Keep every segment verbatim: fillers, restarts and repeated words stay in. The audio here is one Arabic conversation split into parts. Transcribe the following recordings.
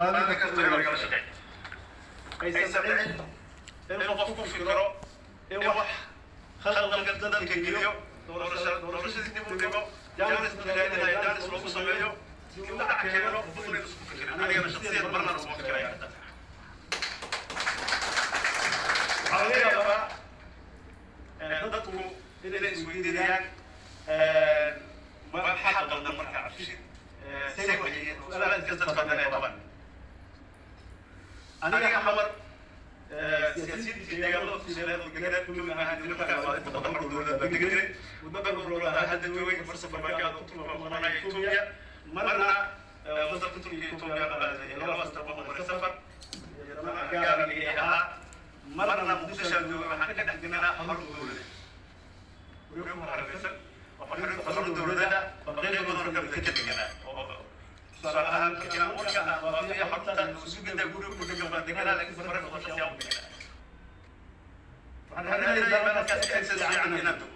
هذا كثير من الجلسات. أي سبعين؟ الوقوف في القراء. الوح خلق الجلسات الكبيرة. ورش ورش ذي نبوة. جالس بالليل هاي جالس وقوف صبيحه. كم دعك كبيرة بقول نسق كبيرة. أنا شخصيا برنا نسق كبيرة. عليه يا بابا. ضدكم إلى السويديان. ما حد قدر مركع شيء. سيكون جيد. أنا الجلسات قدرنا طبعا. أنا أحاور سياسي في دولة في دولة الجنوب كل ما هذه المكان تطور دولة بتجري وتطور دولة هذا الوجه فرصة بركة طول ما أنا إثيوبيا مرة وصلت إثيوبيا إلى وسط بحر السفر كان ليها مرة مدهشة وحنا كده عندنا حمر دولة ويوم هربنا وحنا حمر دولة بقينا بدور كبير كده صراحة كنا مركها وفي حتى سوق الدجور متجمع دكان لكن سمرة خلاص يوم كده. فهذا اللي دائما كسر عن هناته.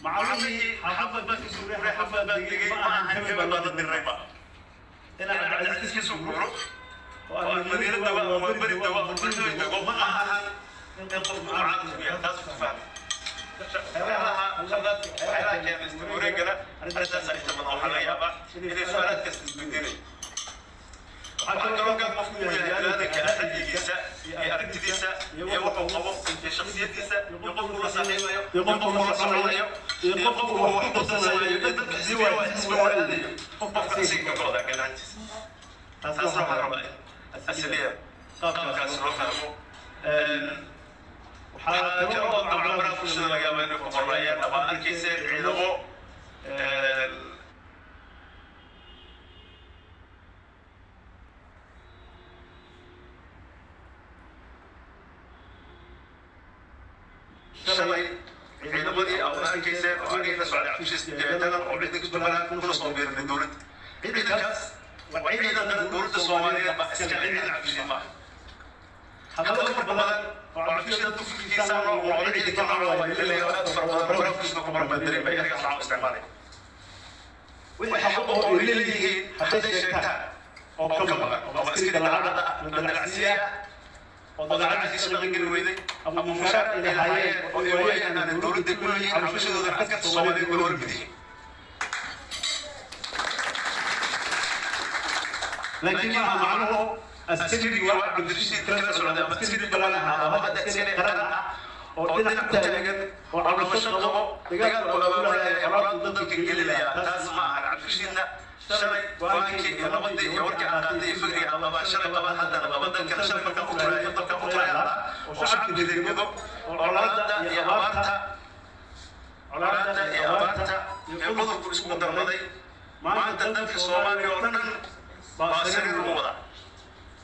معلومي حبة بس سوري حبة بس ما هم بالضبط الربا. أنا عايز أسمع سوري. والمدير الدواء والمدير الدواء والمدير الدواء ما هم القرب عن فيها تصفى. هذا خلاص هذا كان سوري كده. أنا سألت من أول يابا. إذا سؤالك تستمدني. حتى لو كان مفهوم هذا كأحد يجلس يركز يوقف وقف شخصية يقف رصانية يقف رصانية يقف هو رصانية يقف زوال زوال يقف سينك كذا كذا أسرع الربع أسرع قام كسر خلفه حتى لو كان عمره في السنة جابينه كمرية طبعا الكيس علوه شلي عيد بدي أو أنا كيسة أنا نسوا على عفش تنا قبلت كتب لنا كل رسم بير من دولة عيد الكاس وعيد لنا دولة الصومالية ما استعين العفش ما هذا كتب لنا عفش تدفق كيسة وعيد الكعرة اللي يأثر برا كيسة كبر مدري ما يرجع صعب استعماله وحبه اللي هي حتى الشتاء أو كبر أو أسكت العادة من العسية وضع عزيز من الجنوبي أبو مشار إلى الحياة ويوي أن الدور الدكتوري عم يشوف إذا حكت الصوالي والوربدي لكن يا معلوه أستدري واحد عبد الشيء كذا سعداء أستدري بلالها ما بدأ سنة كذا وأنا كنت أجد وعبد الشقة تجاهل ولا يراد ضد الكل لا لازم عبد الشيء شري وانكي يلا بدي يورك عن ذي فكري على ما شري طبعا حتى لما بدك كذا شري بدك أقول يا بدك أقول يا وشعب بدي يجوا أولادنا يا أبارتها أولادنا يا أبارتها يقدر كل اسبوع در ماضي ما أنتن في الصومال يورنا باسير الروضة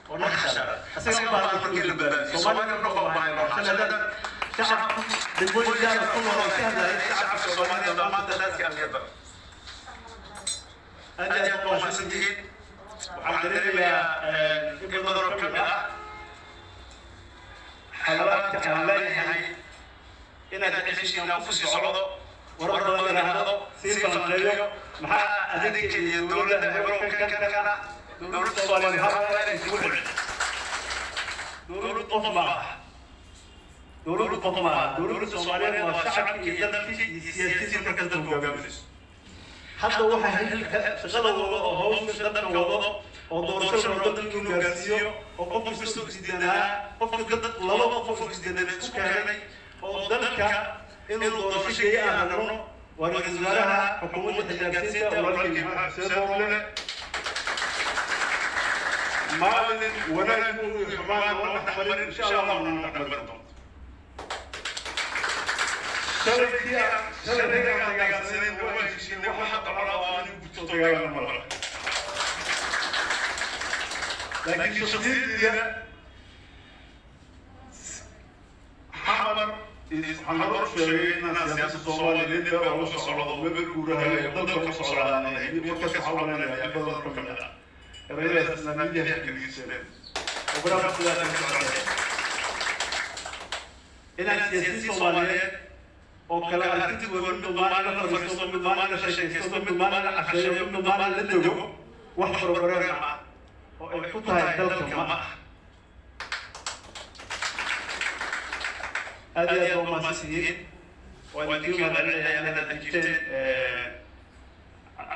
ونحشر حسنا ما أنتن كل بلد الصومال يروحوا ما يروحوا شددا شعب بالبوجي جاب كله شهدا شعب في الصومال ما أنتن ناس كأنيبا أجل قوم سنتين وعند ربيا كم ضرب كم لا حلالك كم لا يعني إن العيش ينافس الصعود وربنا هذا سيفنا ليه ما أدريك الدولة هبرو كذا كذا دولة الصومال هذا يقول دولة طمع دولة طمع دولة الصومال والشعب كذا في سياسة مركز الجوامع حتى واحد شغله وهو مشغله وضعه وضعه شغله كله جالسيه وقف في السوق جدنا وقف جدت لله وقف في جدنا شكرني وذلك إنه ضف شيء عنه ورجلها حكومة الجالسية ورجل سرنا ما من ولا ما ونحمل إن شاء الله ونحمل برضه شريكة شريكة الجالسية وحط على وجهه المرأة. لكن الشخصية ديالها حاضر حاضر شيء الناس يتصوروا اللي داروا في الصعود وبيقولوا هذا يقدر يحصل على يعني مركز حولنا يقدر يحكم هذا. الرئاسة الإسلامية هي كل السلام. وبرامج السلام إلى سياسة الصومالية وكلا أنت ومن مالا فرسوا من مالا شيء فرسوا من مالا أخشى من مالا لدوه وحفر برا ما oo ay ku tahay dalka ma adiga oo maasiyid waan idin leeyahay inaad jirteen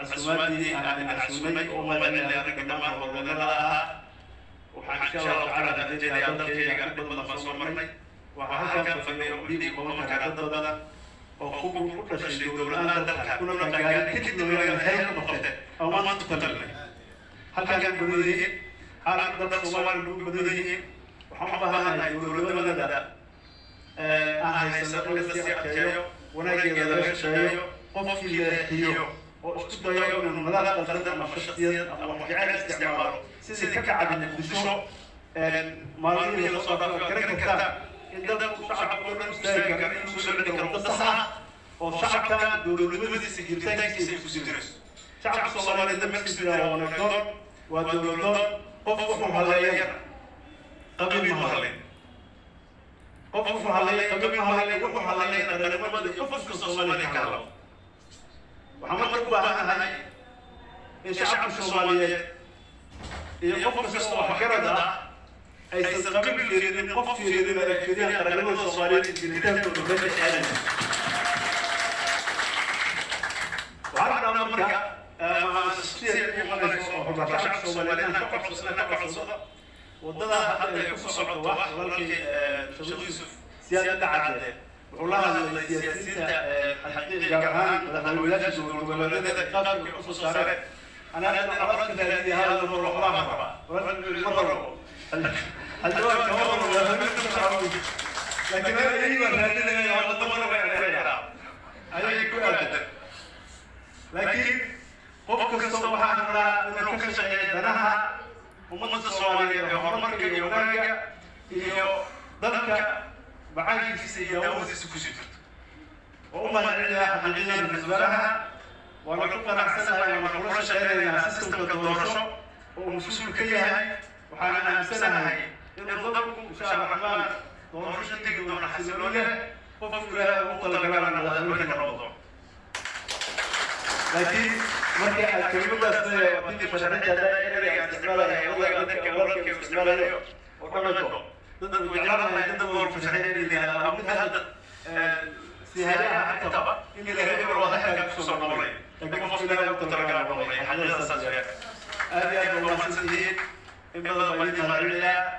asmaadii aan asmaadii oo maadna ragama walaalaha waxaan shaqo carada dadka dalkeega badna ma soo marnay waxaan halkan fadhiyo dhidi kuma ka dadada oo ku ku tashay dowladda dalka kuna tagaan kidib laga helo noqote oo maanta talay halkan gudiyay halka dadka Soomaalidu gudiyay waxaan bahanahay dowladda dalka aan haysan la siyaasadeeyo wanaagga laga shaqeeyo qofkii leeyahay oo isku dayo inuu madaxda qaranka ama shakhsiyadan ama waxyaalaha isticmaalo sidii ka caabinay bulsho ee maalmihi la soo dhaafay karan karta in dadku shacabku dhan istaag gaar inuu soo dhigay karto sax oo shacabka dowladnimadiisa jiritaankiisa ku sidirays shacabka Soomaaliyeed ma isticmaalo wanaagsan waa dowladnimo qof wuxuu haleeyay qabiil ma haleeyay qof haleeyay qabiil ma haleeyay wuxuu haleeyay dowladnimada qofka Soomaaliyeed ka haleeyay وحمد كبارها الشعب الصومالي يقف الصوح كردا أي سقم الجريد يقف في جريد الجريد الرجل الصومالي الجريدان تدرس الآن وعندنا مركا سير يقف الصوح الشعب الصومالي نقف الصوح نقف الصوح وضلها حتى يقف الصوح واحد لكن شغل يوسف سيادة عدل والله السياسيين الحقيقة كمان الولايات المتحدة قادرة في أصول الشارع أنا أردت أن هذا الموضوع مرة مرة الدول مرة لكن أنا أيوة هذا يا الله مرة يعني أنا يكون هذا لكن وقت الصباح أنا نروح شيء دناها ومن الصواريخ ومرة يومية يو ذلك معاي في سيارة وزيس كوشيتر، وأمم العلا حقيقة بالنسبة لها، ولكن أحسنها يوم الأولى شعرنا سيستم كدورشة، ومسوس كيها، وحنا أحسنها هي، إن ضربكم شعب حمام، دورشة تجي ونحسنوا لها، وفكرها وطلع لنا هذا الموضوع. لكن مرة الكريم ده بدي مشاريع جديدة يعني بالنسبة لها، والله يقدر كبر بالنسبة لها، وكملته. ضد وجرها ضد المرفشين اللي هذا مثل سهلها حتى طبعا اللي هي واضحه كانت خصوصا نوري لكن مفصله وتتركها نوري حاجه اساسيه هذه المواصفات دي ان الله يرضى علينا